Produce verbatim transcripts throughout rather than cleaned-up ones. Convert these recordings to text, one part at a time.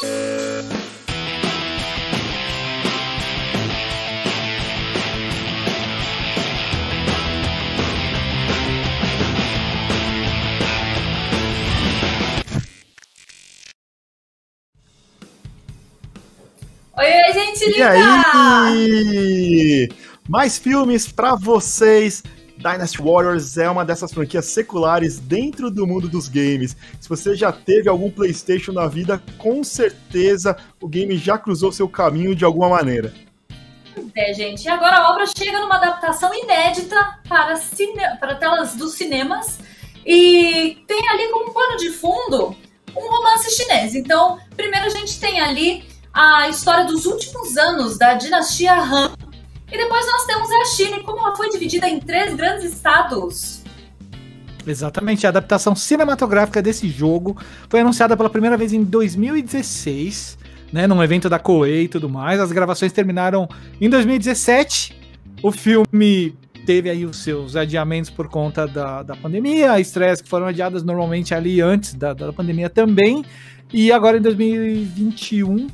Oi, oi, gente linda! E aí? Mais filmes pra vocês! Dynasty Warriors é uma dessas franquias seculares dentro do mundo dos games. Se você já teve algum PlayStation na vida, com certeza o game já cruzou seu caminho de alguma maneira. Pois é, gente. E agora a obra chega numa adaptação inédita para, cine... para telas dos cinemas e tem ali como pano de fundo um romance chinês. Então, primeiro a gente tem ali a história dos últimos anos da dinastia Han. E depois nós temos a China e como ela foi dividida em três grandes estados. Exatamente, a adaptação cinematográfica desse jogo foi anunciada pela primeira vez em dois mil e dezesseis, né, num evento da Koei e tudo mais. As gravações terminaram em dois mil e dezessete, o filme teve aí os seus adiamentos por conta da, da pandemia, estreias que foram adiadas normalmente ali antes da, da pandemia também, e agora em dois mil e vinte e um...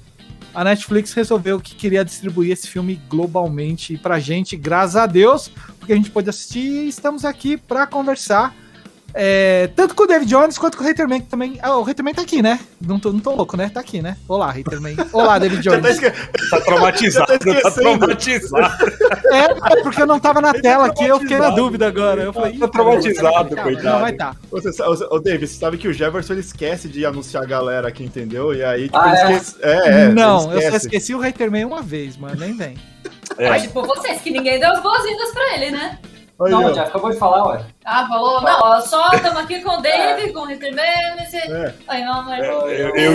a Netflix resolveu que queria distribuir esse filme globalmente pra gente, graças a Deus, porque a gente pôde assistir e estamos aqui pra conversar, é, tanto com o David Jones quanto com o Haterman, que também... Ah, o Haterman tá aqui, né? Não tô, não tô louco, né? Tá aqui, né? Olá, Haterman. Olá, David Jones. tá, esque... tá traumatizado, tá, tá traumatizado. É, porque eu não tava na tela aqui, eu fiquei na dúvida agora. Eu falei, tá traumatizado, coitado. Não, vai tá. Você, você, ô, David, você sabe que o Jefferson ele esquece de anunciar a galera aqui, entendeu? E aí, tipo, ah, ele esquece... É, é, não, eu só esqueci o Haterman uma vez, mano, nem vem. É. Mas, tipo, vocês, que ninguém deu as boas-vindas pra ele, né? Oi, não, eu. já acabou de falar, ué. Ah, falou. Não, só estamos aqui com o David, é. com o Hitler Memes e... É. Oi, mamãe. Eu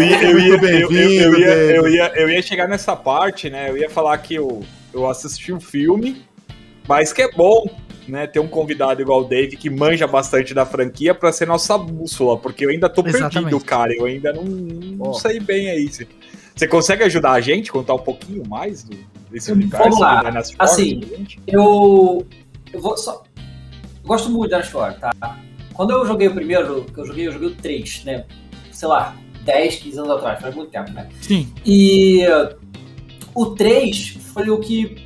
ia eu ia chegar nessa parte, né? Eu ia falar que eu, eu assisti um filme, mas que é bom, né? Ter um convidado igual o David, que manja bastante da franquia, pra ser nossa bússola, porque eu ainda tô Exatamente. perdido, cara. Eu ainda não, não sei bem aí. Você, você consegue ajudar a gente, contar um pouquinho mais do, desse universo? Vamos lá. Formas, assim, gente? eu... Eu vou só... Eu gosto muito da história, tá? Quando eu joguei o primeiro, que eu joguei, eu joguei o três, né? Sei lá, dez, quinze anos atrás, faz muito tempo, né? Sim. E o três foi o que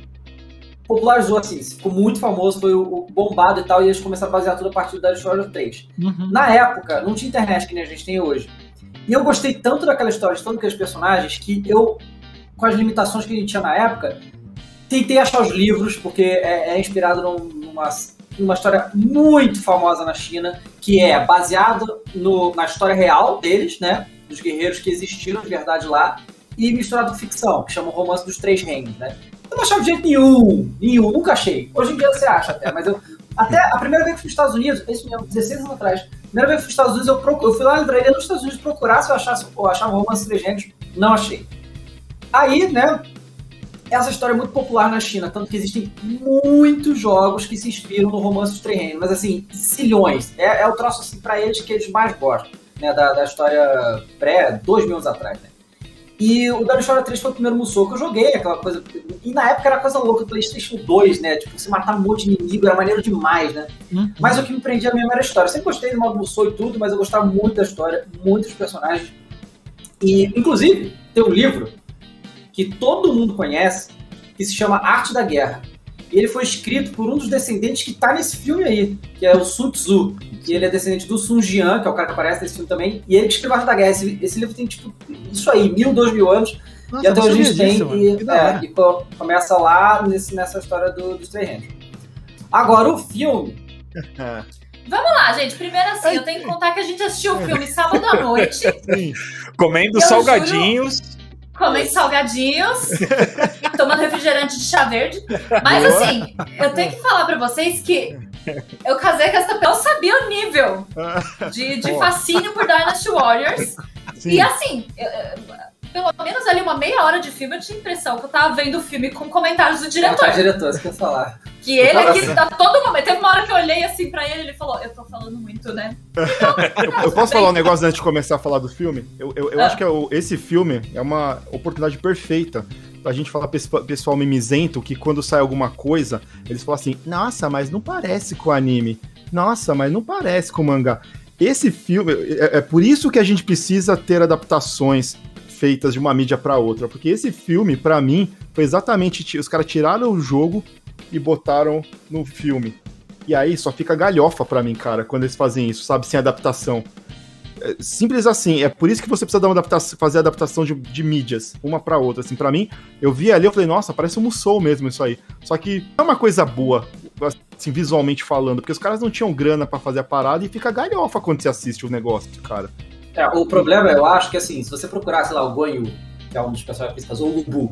popularizou, assim, ficou muito famoso, foi o bombado e tal, e eles começaram a basear tudo a partir da história do três. Uhum. Na época, não tinha internet que nem a gente tem hoje. E eu gostei tanto daquela história, de todos aqueles personagens, que eu, com as limitações que a gente tinha na época... Tentei achar os livros, porque é, é inspirado numa, numa história muito famosa na China, que é baseado no, na história real deles, né? Dos guerreiros que existiram de verdade lá, e misturado com ficção, que chama o Romance dos Três Reinos, né? Eu não achava de jeito nenhum, nenhum, nunca achei. Hoje em dia você acha até, mas eu... Até a primeira vez que fui nos Estados Unidos, isso mesmo, dezesseis anos atrás, a primeira vez que fui nos Estados Unidos, eu, procuro, eu fui lá na livraria dos Estados Unidos procurar se eu achasse, pô, achava o Romance dos Três Reinos, não achei. Aí, né... Essa história é muito popular na China, tanto que existem muitos jogos que se inspiram no Romance dos Três Reinos, mas assim, zilhões. É, é o troço, assim, pra eles que eles mais gostam, né, da, da história pré-dois mil anos atrás, né. E o Dynasty Warriors três foi o primeiro Musou que eu joguei, aquela coisa... E na época era coisa louca, o PlayStation dois, né, tipo, você matar um monte de inimigo, era maneiro demais, né. Uhum. Mas o que me prendia mesmo era a história. Eu sempre gostei do modo Musou e tudo, mas eu gostava muito da história, muitos personagens. E, inclusive, tem um livro... que todo mundo conhece, que se chama Arte da Guerra. E ele foi escrito por um dos descendentes que tá nesse filme aí, que é o Sun Tzu, que ele é descendente do Sun Jian, que é o cara que aparece nesse filme também, e ele que escreveu Arte da Guerra. Esse, esse livro tem, tipo, isso aí, mil, dois mil anos, Nossa, e até hoje a gente tem, e, é, e começa lá nesse, nessa história do, dos Três Reinos. Agora, o filme... Vamos lá, gente. Primeiro, assim, Ai, eu tenho que contar que a gente assistiu o filme sábado à noite. Sim. Comendo salgadinhos... Juro... Comendo salgadinhos, tomando refrigerante de chá verde. Mas assim, eu tenho que falar pra vocês que eu casei com essa pessoa, eu sabia o nível de, de fascínio por Dynasty Warriors. Sim. E assim, eu, pelo menos ali uma meia hora de filme, eu tinha a impressão que eu tava vendo o filme com comentários do diretor. Ah, diretor, isso que eu ia falar. Que ele aqui tá todo momento. Teve uma hora que eu olhei assim pra ele, ele falou, eu tô falando muito, né? Então, eu, eu posso falar um negócio antes de começar a falar do filme? Eu, eu, eu ah. acho que eu, esse filme é uma oportunidade perfeita pra gente falar pessoal, pessoal mimizento, que quando sai alguma coisa, eles falam assim, nossa, mas não parece com anime. Nossa, mas não parece com mangá. Esse filme, é, é por isso que a gente precisa ter adaptações feitas de uma mídia para outra, porque esse filme, para mim, foi exatamente, os caras tiraram o jogo e botaram no filme. E aí só fica galhofa pra mim, cara, quando eles fazem isso, sabe, sem adaptação. É simples assim, é por isso que você precisa dar uma adaptação, fazer adaptação de, de mídias, uma pra outra, assim, pra mim, eu vi ali, eu falei, nossa, parece um Musou mesmo isso aí. Só que não é uma coisa boa, assim, visualmente falando, porque os caras não tinham grana pra fazer a parada e fica galhofa quando você assiste o negócio, cara. É, o problema, eu acho, que assim, se você procurar, sei lá, o Guan Yu, que é um dos personagens principais, ou o Lü Bu,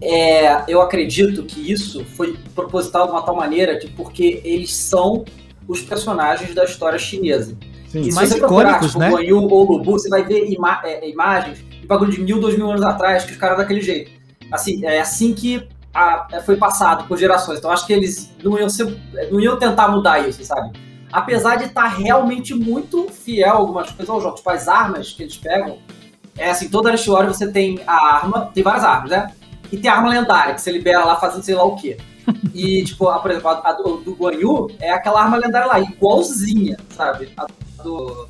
É, eu acredito que isso foi proposital de uma tal maneira que, porque eles são os personagens da história chinesa. Sim, mais icônicos, né? Guan Yu ou Lü Bu, você vai ver ima é, imagens de bagulho de mil, dois mil anos atrás, que os caras daquele jeito. Assim, é assim que a, foi passado por gerações. Então acho que eles não iam, ser, não iam tentar mudar isso, sabe? Apesar de estar realmente muito fiel a algumas coisas ao jogo, tipo as armas que eles pegam. É assim, toda Dynasty Warriors você tem a arma, tem várias armas, né? E tem a arma lendária, que você libera lá fazendo sei lá o quê. E, tipo, a, por exemplo, a do, do Guan Yu é aquela arma lendária lá, igualzinha, sabe? A do,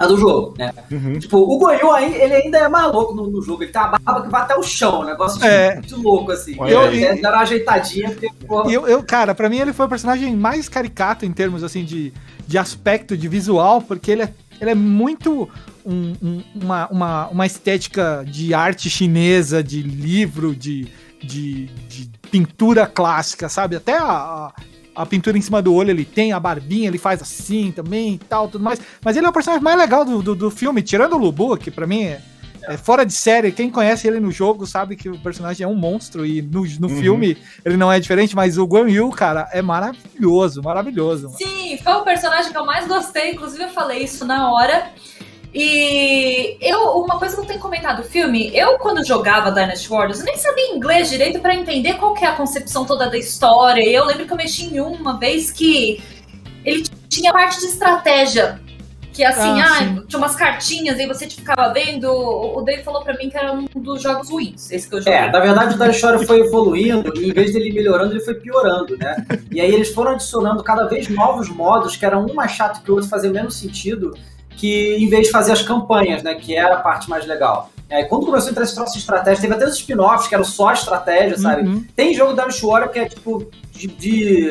a do jogo, né? Uhum. Tipo, o Guan Yu, aí, ele ainda é maluco no, no jogo. Ele tem uma barba que vai até o chão, um negócio é. muito, muito louco, assim. Eu, ele e... dá uma ajeitadinha. Porque, porra... eu, eu, cara, pra mim ele foi o personagem mais caricato em termos, assim, de, de aspecto, de visual, porque ele é, ele é muito... Um, um, uma, uma, uma estética de arte chinesa, de livro, de, de, de pintura clássica, sabe? Até a, a pintura em cima do olho ele tem, a barbinha ele faz assim também e tal, tudo mais. Mas ele é o personagem mais legal do, do, do filme, tirando o Lü Bu, que pra mim é, é fora de série. Quem conhece ele no jogo sabe que o personagem é um monstro e no, no uhum. filme ele não é diferente, mas o Guan Yu, cara, é maravilhoso, maravilhoso. Sim, foi o personagem que eu mais gostei, inclusive eu falei isso na hora. E eu, uma coisa que eu tenho comentado do filme, eu quando jogava Dynasty Warriors, eu nem sabia inglês direito pra entender qual que é a concepção toda da história. E eu lembro que eu mexi em uma vez que ele tinha parte de estratégia, que assim, ah, ah, tinha umas cartinhas e você ficava vendo. O Dave falou pra mim que era um dos jogos ruins, esse que eu joguei. É, na verdade o Dynasty Warriors foi evoluindo e em vez dele melhorando, ele foi piorando, né? E aí eles foram adicionando cada vez novos modos, que era um mais chato que o outro, fazia menos sentido, que em vez de fazer as campanhas, né, que era a parte mais legal. É, quando começou a entrar esse troço de estratégia, teve até os spin-offs, que eram só estratégia, uhum. sabe? Tem jogo da Dynasty Warriors que é tipo de, de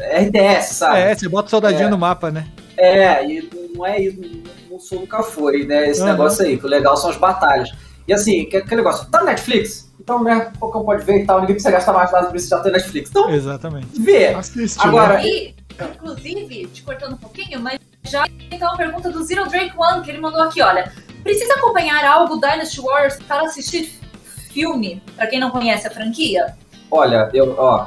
R T S, sabe? É, você bota o soldadinho é. no mapa, né? É, e não é isso, não sou nunca foi, né, esse uhum. negócio aí, que o legal são as batalhas. E assim, que, que negócio, tá no Netflix? Então, né, qualquer um pode ver e tal, ninguém precisa gastar mais nada pra isso, já tem Netflix. Então, exatamente. Vê. Assiste, agora, né? E, inclusive, te cortando um pouquinho, mas já então a pergunta do Zero Drake One, que ele mandou aqui, olha, precisa acompanhar algo Dynasty Warriors para assistir filme, pra quem não conhece a franquia? Olha, eu, ó,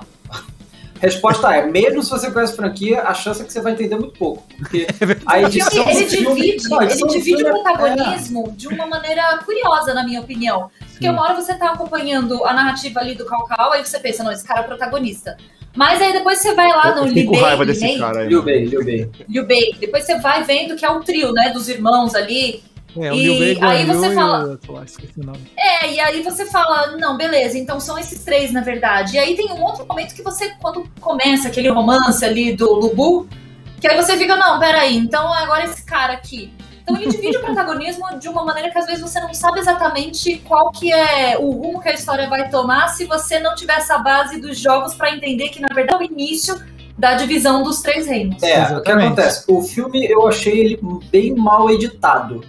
resposta é, mesmo se você conhece a franquia, a chance é que você vai entender muito pouco, porque a edição ele, ele filme, divide, não, ele divide o protagonismo é. de uma maneira curiosa, na minha opinião, porque uma hora você tá acompanhando a narrativa ali do Cao Cao, aí você pensa, não, esse cara é protagonista. Mas aí depois você vai lá no Liu Bei, raiva desse Liu Bei, cara aí, Liu Bei, Liu Bei. Liu Bei. Depois você vai vendo que é um trio, né, dos irmãos ali. É, o Liu Bei, aí você Liu fala, e eu... esqueci o nome. É, e aí você fala, não, beleza, então são esses três, na verdade. E aí tem um outro momento que você, quando começa aquele romance ali do Lü Bu, que aí você fica, não, peraí, então agora esse cara aqui. Então ele divide o protagonismo de uma maneira que às vezes você não sabe exatamente qual que é o rumo que a história vai tomar se você não tiver essa base dos jogos pra entender que, na verdade, é o início da divisão dos três reinos. É, exatamente. O que acontece? O filme, eu achei ele bem mal editado.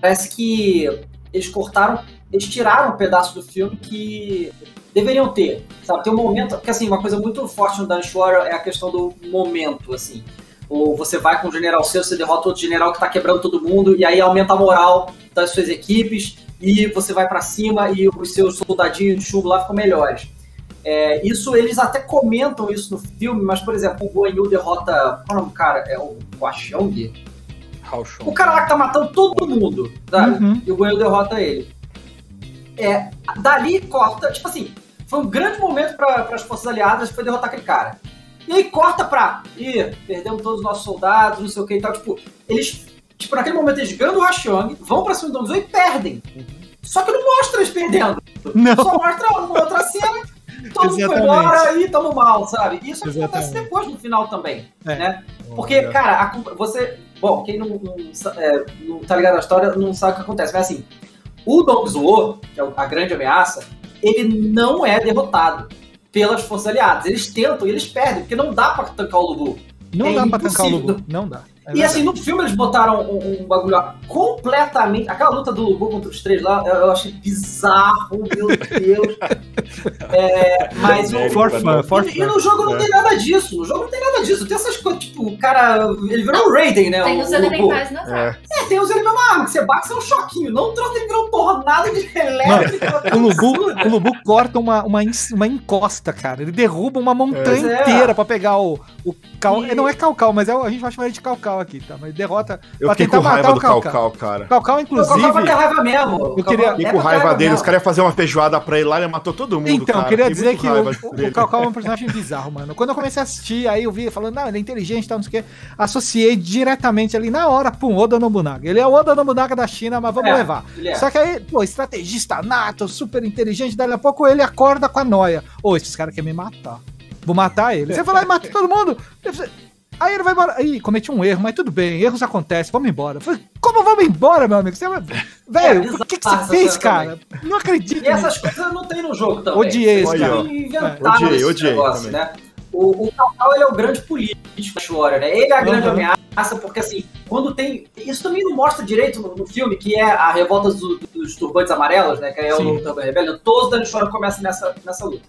Parece que eles cortaram, eles tiraram um pedaço do filme que deveriam ter, sabe? Tem um momento, porque assim, uma coisa muito forte no Dynasty Warriors é a questão do momento, assim. Ou você vai com o general seu, você derrota outro general que tá quebrando todo mundo, e aí aumenta a moral das suas equipes, e você vai pra cima, e os seus soldadinhos de chumbo lá ficam melhores. É, isso, eles até comentam isso no filme, mas, por exemplo, o Guan Yu derrota... Qual é o nome do cara? É o Guaxiong? O cara lá que tá matando todo mundo, sabe? Uhum. E o Guan Yu derrota ele. É, dali corta... Tipo assim, foi um grande momento para as forças aliadas, foi derrotar aquele cara. E aí corta pra... Ih, perdemos todos os nossos soldados, não sei o que e tal. Tipo, eles... Tipo, naquele momento eles ganham o Haxiong, vão pra cima do Dong Zhuo e perdem. Só que não mostra eles perdendo. Não. Só mostra uma outra cena, todo mundo foi embora e tamo mal, sabe? E isso acontece depois, no final também, é. né? Porque, cara, a, você... Bom, quem não, não, é, não tá ligado na história não sabe o que acontece, mas assim, o Dong Zhuo, que é a grande ameaça, ele não é derrotado pelas forças aliadas. Eles tentam e eles perdem, porque não dá pra tancar o Lü Bu. Não é dá pra tancar o Lü Bu, não dá. É e assim, no filme eles botaram um, um bagulho lá completamente... Aquela luta do Lü Bu contra os três lá, eu, eu achei bizarro, meu Deus. É, mas o... For fun, for e, e no jogo não tem nada disso, no jogo não tem nada disso. Tem essas coisas, tipo, o cara... Ele virou um Raiden, né? Tem o, os elementais nas armas. É. é, tem os elementais na arma, que você bate, você é um choquinho. Não trouxe, ele virou um tornado de elétrica. O Lü Bu, o Lü Bu corta uma, uma, uma encosta, cara. Ele derruba uma montanha é. inteira é. pra pegar o... o cal... e... Não é Cao Cao, mas é, a gente vai chamar ele de Cao Cao aqui, tá? Mas derrota... Eu fiquei com raiva do Cao Cao, cara. Cao Cao, inclusive... Cao Cao raiva mesmo. Eu queria... Fiquei com raiva dele. Os caras iam fazer uma feijoada pra ele lá, ele matou todo mundo, então, cara. Então, queria dizer que o, o Cao Cao é um personagem bizarro, mano. Quando eu comecei a assistir, aí eu vi falando, não, ele é inteligente, tal, não sei o quê. Associei diretamente ali, na hora, pum, Oda Nobunaga. Ele é o Oda Nobunaga da China, mas vamos é, levar. É. Só que aí, pô, estrategista nato, super inteligente, daí a pouco ele acorda com a noia. Ô, esses caras querem me matar. Vou matar ele. Você vai lá e mata todo mundo. Aí ele vai embora. Ih, cometi um erro, mas tudo bem, erros acontecem, vamos embora. Falei, como vamos embora, meu amigo? Você... Velho, é, o que, que você fez, cara? Também. Não acredito. E essas coisas não tem no jogo também. Odiei esse cara. Inventaram é. esse odiei, negócio, odiei, né? O Cao Cao, ele é o grande político da história, né? Ele é a uhum. grande ameaça, porque assim, quando tem... Isso também não mostra direito no, no filme, que é a revolta do, dos turbantes amarelos, né? Que é Sim. o Turbante Rebelde. Todos da história começam nessa, nessa luta.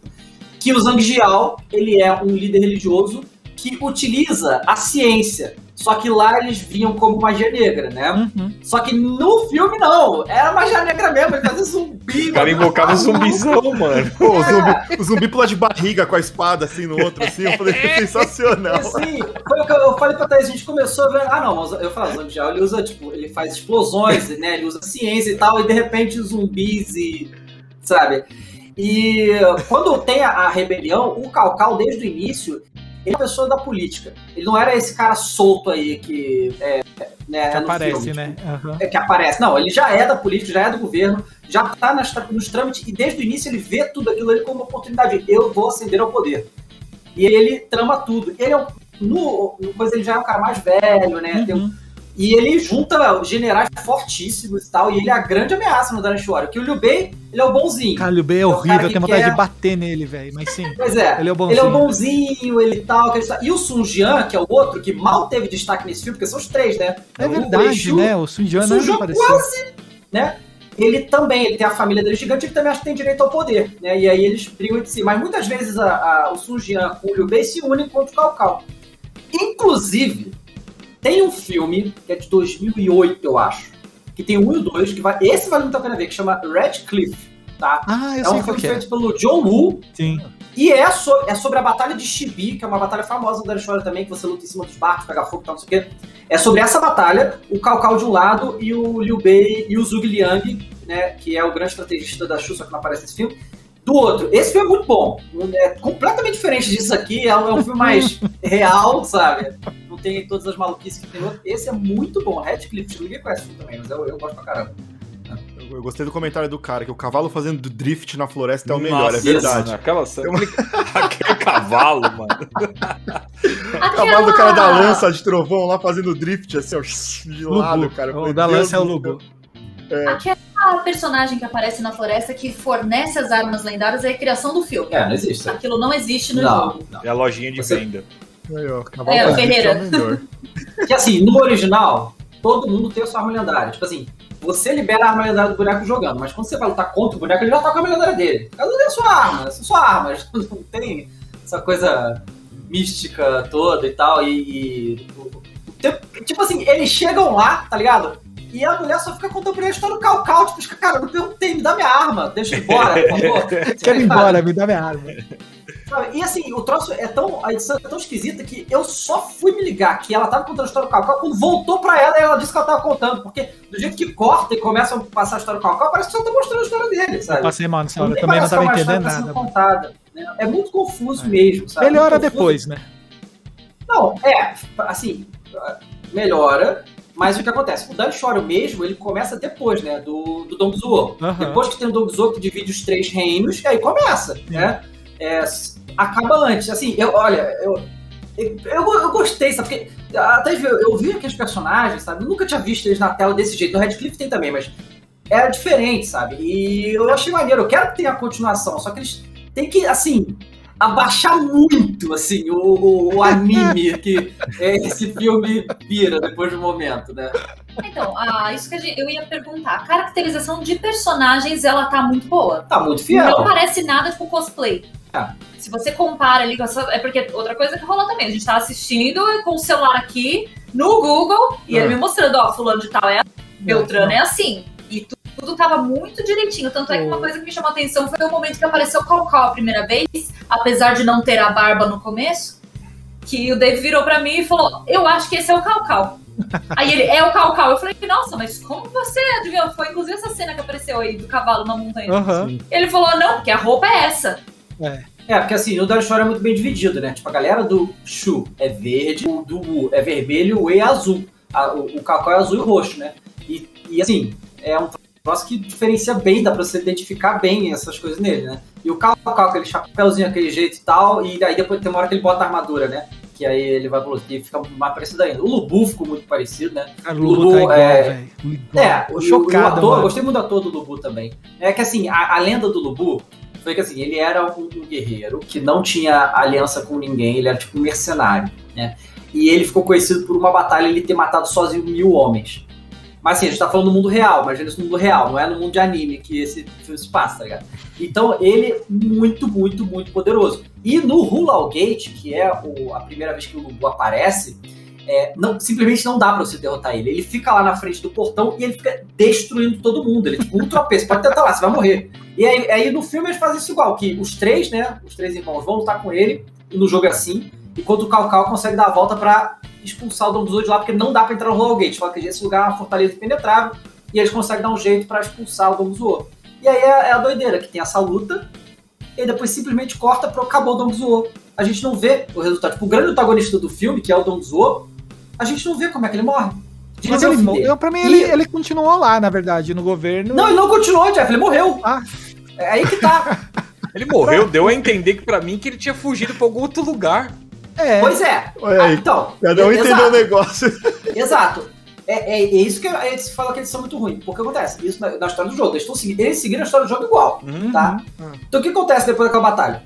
Que o Zhang Jiao, ele é um líder religioso que utiliza a ciência, só que lá eles viam como magia negra, né? Uhum. Só que no filme não, era magia negra mesmo, ele fazia zumbi. O cara invocava um zumbizão, mano. Pô, é. o, zumbi, o zumbi pula de barriga com a espada assim no outro, assim, eu falei, sensacional. Sim, foi o que eu falei pra Thais, a gente começou a ver, ah não, eu falo, o ele usa, tipo, ele faz explosões, né, ele usa ciência e tal, e de repente zumbis e, sabe? E quando tem a, a rebelião, o Cao Cao, desde o início, ele é uma pessoa da política. Ele não era esse cara solto aí que... É, né, que aparece, filme, né? Tipo, uhum. é, que aparece. Não, ele já é da política, já é do governo, já tá nas, nos trâmites, e desde o início ele vê tudo aquilo ali como uma oportunidade. Eu vou ascender ao poder. E ele trama tudo. Ele é um... No, no coisa, ele já é um cara mais velho, né? Uhum. Tem um, e ele junta generais fortíssimos e tal, e ele é a grande ameaça no Dynasty Warriors. Que o Liu Bei, ele é o bonzinho. Cara, o Liu Bei é horrível, eu tenho vontade quer... de bater nele, velho, mas sim. Pois é, ele é o bonzinho, ele, é o bonzinho, ele tal, aquele... E o Sun Jian, que é o outro, que mal teve destaque nesse filme, porque são os três, né? É o verdade, Exu, né? O Sun Jian não apareceu. Quase, né? Ele também, ele tem a família dele gigante, ele também acha que tem direito ao poder, né? E aí eles brigam entre si. Mas muitas vezes a, a, o Sun Jian com o Liu Bei se unem contra o Cao Cao. Inclusive... Tem um filme, que é de dois mil e oito, eu acho, que tem um e dois, que vai, esse vale muito a pena ver, que chama Red Cliff, tá? Ah, eu é um sei filme que é. feito pelo John Woo, Sim. e é, so, é sobre a Batalha de Chibi, que é uma batalha famosa da história também, que você luta em cima dos barcos, pega fogo e tal, não sei o quê. É sobre essa batalha, o Cao Cao de um lado e o Liu Bei e o Zhuge Liang, né, que é o grande estrategista da Shu, só que não aparece nesse filme, do outro. Esse filme é muito bom, é completamente diferente disso aqui, é um, é um filme mais real, sabe? Tem todas as maluquices que tem outro. Esse é muito bom. Red Cliff, ninguém conhece também, mas eu, eu gosto pra caramba. Eu, eu gostei do comentário do cara, que o cavalo fazendo drift na floresta é o melhor, Nossa, é verdade. Isso, aquela... Aquele cavalo, mano. Aquela... O cavalo do cara da lança de trovão lá fazendo drift, assim, ó, de lado, cara. O da lança é o Lü Bu. É. Aquela personagem que aparece na floresta que fornece as armas lendárias é a criação do filme. É, não existe. Aquilo não existe no não, jogo. Não. É a lojinha de Você... venda. É, é o Ferreira. Que assim, no original, todo mundo tem a sua arma lendária. Tipo assim, você libera a arma lendária do boneco jogando, mas quando você vai lutar contra o boneco, ele já tá com a arma lendária dele. Cada um tem a sua arma, a sua arma. Não tem essa coisa mística toda e tal. E, e. Tipo assim, eles chegam lá, tá ligado? E a mulher só fica contando pra ele a história do Cao Cao. Tipo, cara, não perguntei, me dá minha arma, deixa eu ir embora, por favor. Quero ir embora, me dá minha arma. E assim, o troço é tão, a edição é tão esquisita que eu só fui me ligar que ela tava contando a história do Cao Cao, quando voltou pra ela e ela disse que ela tava contando, porque do jeito que corta e começa a passar a história do Cao Cao, parece que só tá mostrando a história dele, sabe? Eu passei mal nessa hora, eu também não tava entendendo nada. Contada. É muito confuso é. mesmo, sabe? Melhora depois, né? Não, é, assim, melhora, mas o que acontece? O Dynasty Warriors mesmo, ele começa depois, né, do, do Dong Zhuo. Uhum. Depois que tem o Dong Zhuo que divide os três reinos, e aí começa, Sim. né? É, acaba antes, assim, eu, olha, eu, Eu, eu gostei, sabe? Porque até eu, eu vi aqueles personagens, sabe? Eu nunca tinha visto eles na tela desse jeito. No Red Cliff tem também, mas era diferente, sabe? E eu achei maneiro. Eu quero que tenha a continuação, só que eles têm que, assim, abaixar muito, assim, o, o, o anime que esse filme vira depois de um momento, né? Então, ah, isso que a gente, eu ia perguntar. A caracterização de personagens, ela tá muito boa. Tá muito fiel. Não parece nada tipo cosplay. Ah. Se você compara ali com essa... É porque outra coisa que rolou também. A gente tá assistindo com o celular aqui, no Google, e ah. ele me mostrando, ó, fulano de tal é assim, Beltrano é assim. E tu, tudo tava muito direitinho. Tanto é que uma coisa que me chamou a atenção foi o momento que apareceu o Cao Cao a primeira vez, apesar de não ter a barba no começo, que o Dave virou pra mim e falou, eu acho que esse é o Cao Cao. Aí ele, é o Cao Cao. Eu falei, nossa, mas como você adivinhou? Foi inclusive essa cena que apareceu aí, do cavalo na montanha. Uhum. Ele falou, não, porque a roupa é essa. É, é porque assim, o da história é muito bem dividido, né? Tipo, a galera do Shu é verde, o do Wu é vermelho, o E é azul. A, o, o Cao Cao é azul e roxo, né? E, e assim, é um troço que diferencia bem, dá pra você identificar bem essas coisas nele, né? E o Cao Cao, aquele chapéuzinho, aquele jeito e tal, e aí depois tem uma hora que ele bota a armadura, né? Que aí ele vai bloquear e fica mais parecido ainda. O Lü Bu ficou muito parecido, né? A Lü Bu tá igual, é, é, o, chocado, o ator, mano. Eu gostei muito do ator do Lü Bu também. É que assim, a, a lenda do Lü Bu foi que assim, ele era um, um guerreiro que não tinha aliança com ninguém, ele era tipo um mercenário, né? E ele ficou conhecido por uma batalha, ele ter matado sozinho mil homens. Mas assim, a gente tá falando do mundo real, imagina isso no mundo real, não é no mundo de anime que esse filme se passa, tá ligado? Então ele é muito, muito, muito poderoso. E no Hulao Gate, que é o, a primeira vez que o Lü Bu aparece, é, não, simplesmente não dá pra você derrotar ele. Ele fica lá na frente do portão e ele fica destruindo todo mundo. Ele é tipo um tropeço, pode tentar lá, você vai morrer. E aí, aí no filme eles fazem isso igual, que os três, né, os três irmãos vão lutar com ele, e no jogo é assim, enquanto o Cao Cao consegue dar a volta pra expulsar o Dong Zhuo de lá, porque não dá pra entrar no Hulao Gate. Fala que esse lugar é uma fortaleza impenetrável, e eles conseguem dar um jeito pra expulsar o Dong Zhuo. E aí é, é a doideira, que tem essa luta, e depois simplesmente corta para acabou o Dong Zhuo. A gente não vê o resultado. Tipo, o grande protagonista do filme, que é o Dong Zhuo, a gente não vê como é que ele morre. Mas ele morreu, pra mim, e... ele, ele continuou lá, na verdade, no governo. Não, ele não continuou, Jeff, ele morreu. Ah. É aí que tá. Ele morreu, deu a entender que pra mim que ele tinha fugido pra algum outro lugar. É. Pois é. Olha aí, ah, então, cada um é, entendeu o negócio. Exato. É, é, é isso que eles falam que eles são muito ruins. Porque acontece isso na, na história do jogo. Eles, estão seguindo, eles seguiram a história do jogo igual, uhum, tá? Uhum. Então o que acontece depois daquela batalha?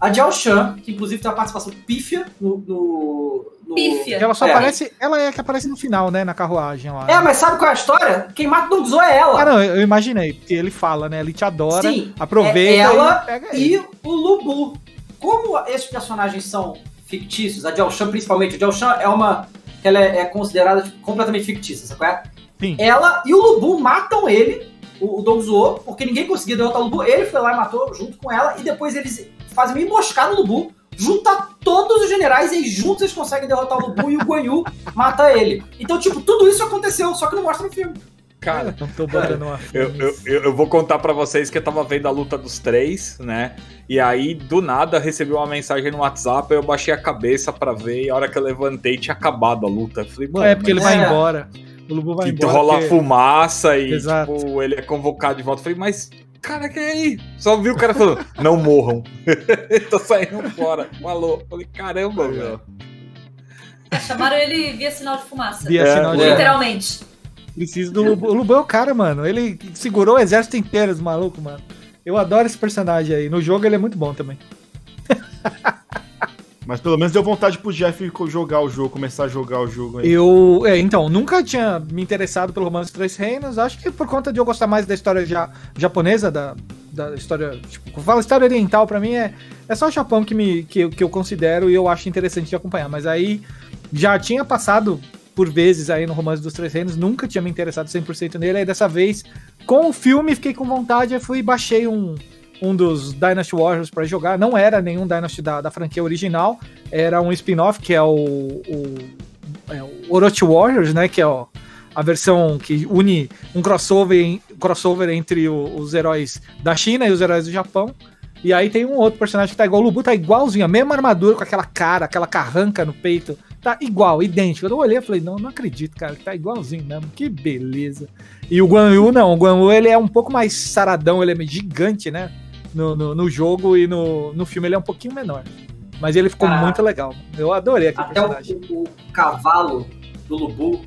A Diao Chan, que inclusive tem uma participação pífia no... no, no... Pífia? Ela só é. aparece... Ela é a que aparece no final, né? Na carruagem lá. É, mas sabe qual é a história? Quem mata o Dong Zhuo é ela. Ah, não. Eu imaginei. Porque ele fala, né? Ele te adora. Sim, aproveita é ela e pega ele. E o Lü Bu. Como esses personagens são fictícios, a Diao Chan principalmente. A Diao Chan é uma... que ela é considerada tipo, completamente fictícia, sabe qual é? Sim. Ela e o Lü Bu matam ele, o, o Dong Zhuo, porque ninguém conseguia derrotar o Lü Bu. Ele foi lá e matou junto com ela, e depois eles fazem uma emboscada no Lü Bu, junta todos os generais, e juntos eles conseguem derrotar o Lü Bu, e o Guan Yu mata ele. Então, tipo, tudo isso aconteceu, só que não mostra no filme. Cara, eu, tô cara eu, eu, eu vou contar pra vocês que eu tava vendo a luta dos três, né? E aí, do nada, recebi uma mensagem no WhatsApp, eu baixei a cabeça pra ver, e a hora que eu levantei, tinha acabado a luta. Eu falei, mano... É, porque ele é. vai embora. O Lü Bu vai embora. E rola porque... fumaça, e Exato. tipo, ele é convocado de volta. Eu falei, mas, cara, que aí? Só vi o cara falando, não morram. Tô saindo fora. Falou. Falei, caramba, ah, meu. Chamaram ele via sinal de fumaça. Via é, sinal de fumaça. Literalmente. Preciso do Lü Bu. O Lü Bu é o cara, mano. Ele segurou o exército inteiro, os malucos, mano. Eu adoro esse personagem aí. No jogo ele é muito bom também. Mas pelo menos deu vontade pro Jeff jogar o jogo, começar a jogar o jogo aí. Eu, é, então, nunca tinha me interessado pelo Romance dos Três Reinos. Acho que por conta de eu gostar mais da história ja, japonesa, da, da história... Tipo, fala história oriental, pra mim é, é só o Japão que, me, que, que eu considero e eu acho interessante de acompanhar. Mas aí já tinha passado... por vezes aí no Romance dos Três Reinos, nunca tinha me interessado cem por cento nele, aí dessa vez com o filme fiquei com vontade, eu fui e baixei um, um dos Dynasty Warriors pra jogar, não era nenhum Dynasty da, da franquia original, era um spin-off que é o, o, é o Orochi Warriors, né, que é o, a versão que une um crossover, crossover entre o, os heróis da China e os heróis do Japão, e aí tem um outro personagem que tá igual o Lü Bu, tá igualzinho, a mesma armadura com aquela cara, aquela carranca no peito, tá igual, idêntico. Eu olhei e falei, não, não acredito, cara, que tá igualzinho mesmo, que beleza. E o Guan Yu não, o Guan Yu ele é um pouco mais saradão, ele é gigante, né, no, no, no jogo e no, no filme ele é um pouquinho menor. Mas ele ficou Caraca. muito legal. Eu adorei aquele Até personagem. Até o, o cavalo do Lü Bu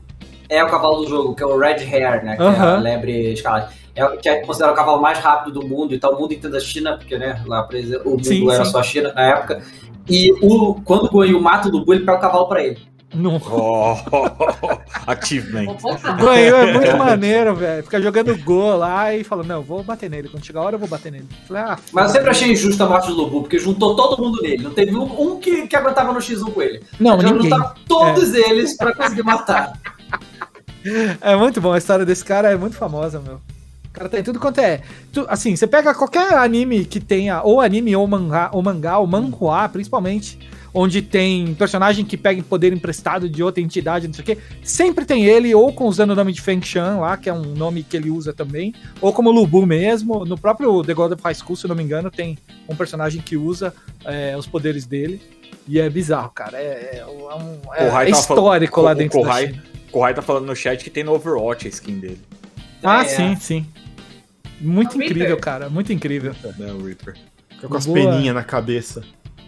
é o cavalo do jogo, que é o Red Hare, né? Que uh-huh. é a lebre escalada. É, que é considerado o cavalo mais rápido do mundo e tal. O mundo inteiro da China, porque, né? Lá o mundo sim, era sim. só a China na época. E o, quando o Guan Yu mata o Lü Bu, ele pega o cavalo pra ele. Não. Oh, achievement. Guan Yu é muito maneiro, velho. Fica jogando gol lá e falando, não, vou bater nele. Quando chegar a hora, eu vou bater nele. Falei, ah, mas eu sempre achei injusta a morte do Lü Bu, porque juntou todo mundo nele. Não teve um, um que, que aguentava no xis um com ele. Não, já juntaram todos é. eles pra conseguir matar. É muito bom. A história desse cara é muito famosa, meu. O cara tem tudo quanto é... Tu, assim, você pega qualquer anime que tenha, ou anime, ou mangá, ou, mangá, ou manhua, principalmente... onde tem personagem que pega poder emprestado de outra entidade, não sei o quê, sempre tem ele, ou com usando o nome de Feng Shan lá, que é um nome que ele usa também, ou como Lü Bu mesmo, no próprio The God of High School, se não me engano, tem um personagem que usa é, os poderes dele, e é bizarro, cara, é, é, um, é, é histórico tá falando, lá dentro o Kohai, da China. O Kohai tá falando no chat que tem no Overwatch a skin dele. Ah, é. sim, sim. Muito é incrível, Reaper. cara, muito incrível. É o Reaper. Fica com as Boa. peninhas na cabeça.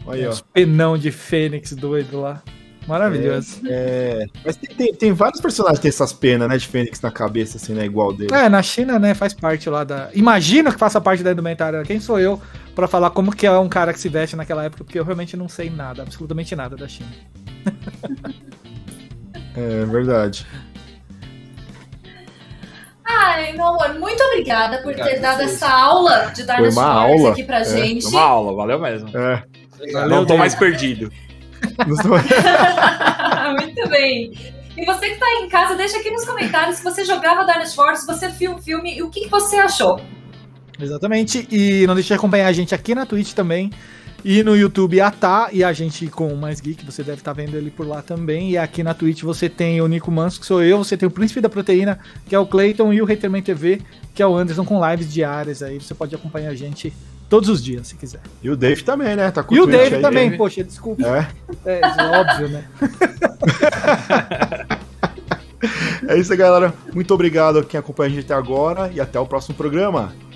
Aí, os penão de Fênix doido lá. Maravilhoso. É, é... Mas tem, tem, tem vários personagens que tem essas penas, né? De Fênix na cabeça, assim, né? Igual dele. É, na China, né? Faz parte lá da... Imagino que faça parte da indumentária. Quem sou eu pra falar como que é um cara que se veste naquela época? Porque eu realmente não sei nada, absolutamente nada da China. É verdade. Ai, meu amor, muito obrigada por obrigado ter dado essa aula de Dynasty Warriors aqui pra é, gente. Foi uma aula, valeu mesmo. É. Valeu, não tô mais perdido. Muito bem. E você que tá aí em casa, deixa aqui nos comentários se você jogava Dynasty Warriors, se você viu o filme e o que, que você achou. Exatamente. E não deixe de acompanhar a gente aqui na Twitch também. E no YouTube a Tá, e a gente com o Mais Geek, você deve estar tá vendo ele por lá também. E aqui na Twitch você tem o Nico Manso, que sou eu, você tem o Príncipe da Proteína, que é o Clayton, e o Haterman T V, que é o Anderson, com lives diárias aí. Você pode acompanhar a gente todos os dias, se quiser. E o Dave também, né? Tá com e o, o Dave aí, também, Dave. Poxa, desculpa. É, é, é óbvio, né? É isso aí, galera. Muito obrigado a quem acompanha a gente até agora e até o próximo programa.